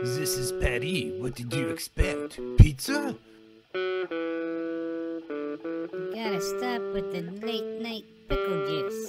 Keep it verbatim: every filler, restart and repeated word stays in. This is Patty. What did you expect? Pizza? Gotta stop with the late night pickle juice.